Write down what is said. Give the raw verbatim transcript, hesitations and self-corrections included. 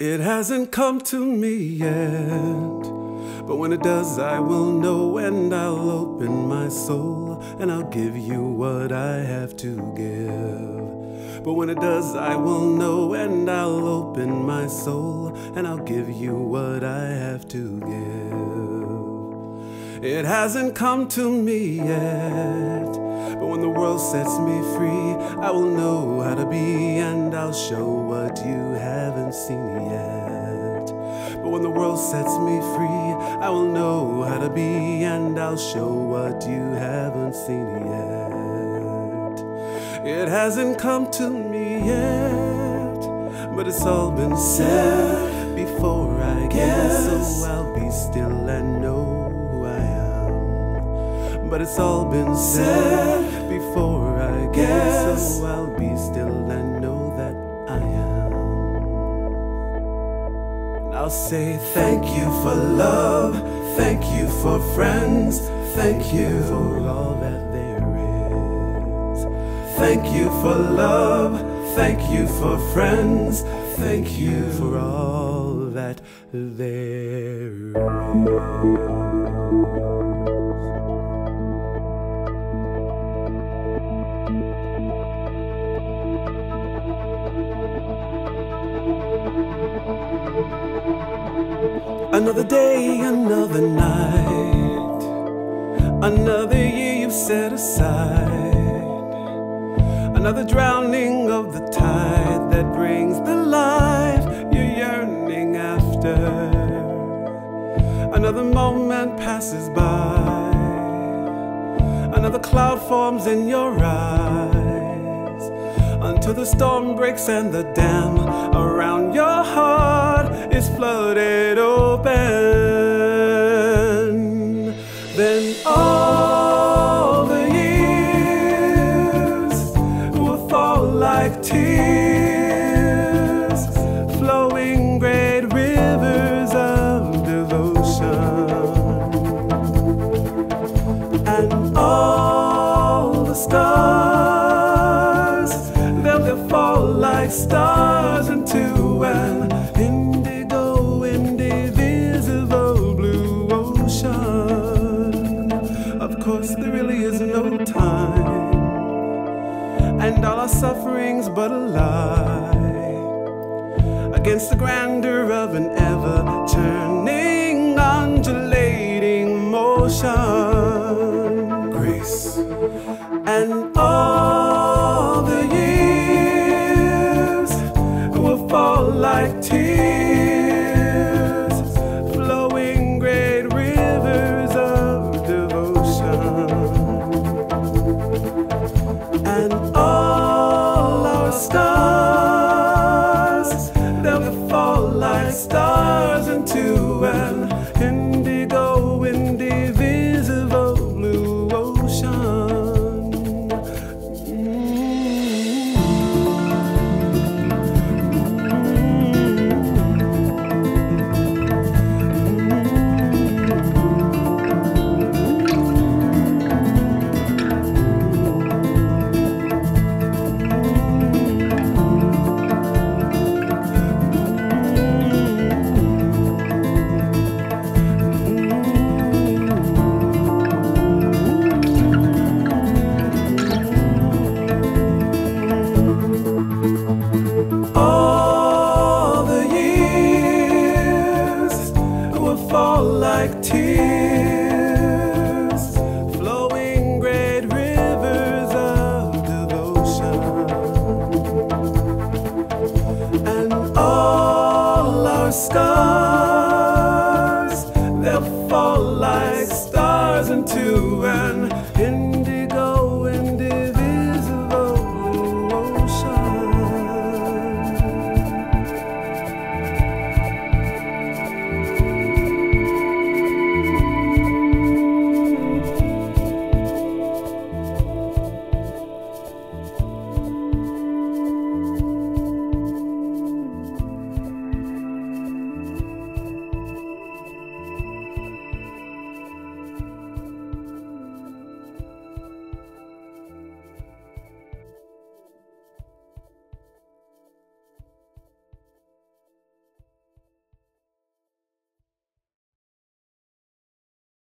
It hasn't come to me yet, but when it does I will know, and I'll open my soul and I'll give you what I have to give. But when it does I will know, and I'll open my soul and I'll give you what I have to give. It hasn't come to me yet, but when the world sets me free, I will know how to be, and I'll show what you haven't seen yet. But when the world sets me free, I will know how to be, and I'll show what you haven't seen yet. It hasn't come to me yet, but it's all been said before I guess, so I'll be still and know. But it's all been said before I guess, so I'll be still and know that I am. And I'll say thank you for love, thank you for friends, thank you for all that there is. Thank you for love, thank you for friends, thank you for all that there is. Another day, another night, another year you've set aside, another drowning of the tide that brings the life you're yearning after. Another moment passes by, another cloud forms in your eyes, until the storm breaks and the dam around your heart is flooded over. Then all the years will fall like tears, flowing great rivers of devotion. And all the stars, they'll, they'll fall like stars into an indigo, indivisible blue ocean. There really is no time, and all our suffering's but a lie against the grandeur of an ever-turning, undulating motion. Grace. And all the years will fall like tears. Stars, they'll fall like stars into an indigo, indivisible blue ocean. Fall like tears, flowing great rivers of devotion. And all our stars, they'll fall like stars into an